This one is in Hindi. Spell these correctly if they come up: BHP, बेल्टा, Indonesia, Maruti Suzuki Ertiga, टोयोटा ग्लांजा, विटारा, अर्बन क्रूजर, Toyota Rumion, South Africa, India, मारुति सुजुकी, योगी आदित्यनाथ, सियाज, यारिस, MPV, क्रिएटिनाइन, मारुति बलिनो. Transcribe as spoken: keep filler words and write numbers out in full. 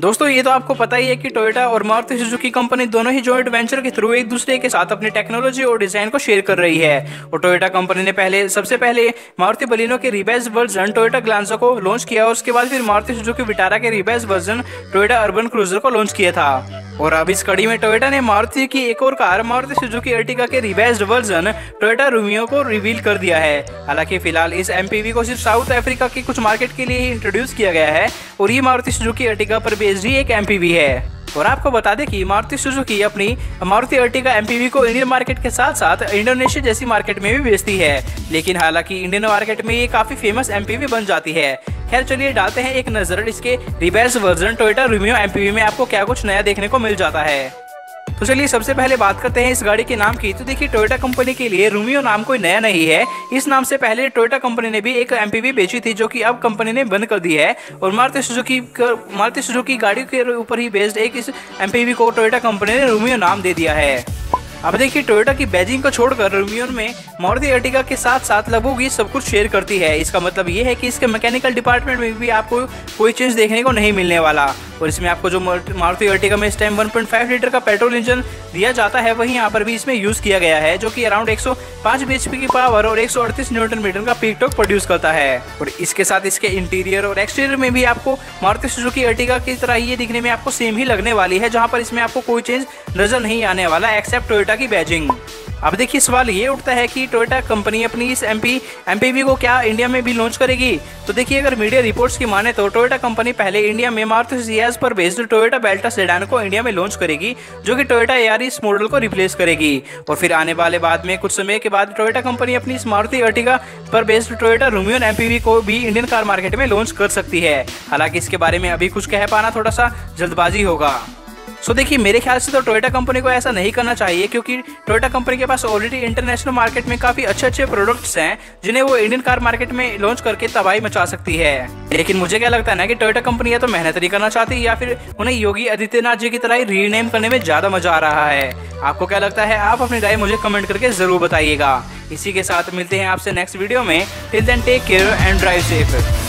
दोस्तों ये तो आपको पता ही है कि टोयोटा और मारुति सुजुकी कंपनी दोनों ही जॉइंट वेंचर के थ्रू एक दूसरे के साथ अपनी टेक्नोलॉजी और डिजाइन को शेयर कर रही है। और टोयोटा कंपनी ने पहले सबसे पहले मारुति बलिनो के रिवाइज्ड वर्जन टोयोटा ग्लांजा को लॉन्च किया और उसके बाद फिर मारुति सुजुकी विटारा के revised version Toyota अर्बन क्रूजर को लॉन्च किया था। और अब इस कड़ी में टोयोटा ने मारुति की एक और कार मारुति सुजुकी अर्टिगा के रिवाइज्ड वर्जन टोयोटा रूमियो को रिवील कर दिया है। हालांकि फिलहाल इस एमपीवी को सिर्फ साउथ अफ्रीका के कुछ मार्केट के लिए ही इंट्रोड्यूस किया गया है और ये मारुति सुजुकी अर्टिगा पर बेस्ड ही एक एमपीवी है। और आपको बता दें कि मारुति सुजुकी अपनी मारुति अर्टिगा एमपीवी को इंडियन मार्केट के साथ साथ इंडोनेशिया जैसी मार्केट में भी बेचती है, लेकिन हालांकि इंडियन मार्केट में ये काफी फेमस एमपीवी बन जाती है। खैर चलिए डालते हैं एक नजर इसके revised version Toyota Rumion MPV में आपको क्या कुछ नया देखने को मिल जाता है। तो चलिए सबसे पहले बात करते हैं इस गाड़ी के नाम की। तो देखिए टोयोटा कंपनी के लिए रूमियो नाम कोई नया नहीं है। इस नाम से पहले टोयोटा कंपनी ने भी एक एमपीवी बेची थी जो कि अब कंपनी ने बंद कर दी है। और मारुति सुजुकी मारुति सुजुकी गाड़ी के ऊपर ही बेस्ड एक इस एमपीवी को टोयोटा कंपनी ने रूमियो नाम दे दिया है। अब देखिए टोयोटा की बैजिंग को छोड़कर रूमियो में मारुति अर्टिगा के साथ साथ लगभग ये सब कुछ शेयर करती है। इसका मतलब ये है कि इसके मैकेनिकल डिपार्टमेंट में भी आपको कोई चेंज देखने को नहीं मिलने वाला। और इसमें आपको जो मारुति अर्टिगा में इस time one point five litre का पेट्रोल इंजन दिया जाता है वही यहाँ पर भी इसमें यूज़ किया गया है, जो कि अराउंड एक सौ पाँच बीएचपी की पावर और एक सौ अड़तीस न्यूटन मीटर का पीक टॉर्क प्रोड्यूस करता है। और इसके साथ इसके इंटीरियर और एक्सटीरियर में भी आपको मारुति सुजुकी अर्टिगा की तरह ये दिखने में आपको सेम ही लगने वाली है, जहाँ पर इसमें आपको कोई चेंज नजर नहीं आने वाला एक्सेप्ट टोयोटा की बैजिंग। अब देखिए सवाल ये उठता है कि टोयोटा कंपनी अपनी इस एमपी एमपीवी को क्या इंडिया में भी लॉन्च करेगी। तो देखिए अगर मीडिया रिपोर्ट्स की माने तो टोयोटा कंपनी पहले इंडिया में मारुति सियाज पर बेस्ड टोयोटा बेल्टा सेडान को इंडिया में लॉन्च करेगी, जो कि टोयोटा यारिस मॉडल को रिप्लेस करेगी। और फिर आने वाले बाद में कुछ समय के बाद टोयोटा कंपनी अपनी इस मारुति अर्टिगा पर बेस्ड टोयोटा रूमियन एमपीवी को भी इंडियन कार मार्केट में लॉन्च कर सकती है। हालांकि इसके बारे में अभी कुछ कह पाना थोड़ा सा जल्दबाजी होगा। सो so, देखिए मेरे ख्याल से तो टोयोटा कंपनी को ऐसा नहीं करना चाहिए, क्योंकि टोयोटा कंपनी के पास ऑलरेडी इंटरनेशनल मार्केट में काफ़ी अच्छे अच्छे प्रोडक्ट्स हैं जिन्हें वो इंडियन कार मार्केट में लॉन्च करके तबाही मचा सकती है। लेकिन मुझे क्या लगता है ना कि टोयोटा कंपनी या तो मेहनत नहीं करना चाहती या फिर उन्हें योगी आदित्यनाथ जी की तरह ही रीनेम करने में ज़्यादा मजा आ रहा है। आपको क्या लगता है? आप अपनी राय मुझे कमेंट करके ज़रूर बताइएगा। इसी के साथ मिलते हैं आपसे नेक्स्ट वीडियो में। Till then take care and drive safe.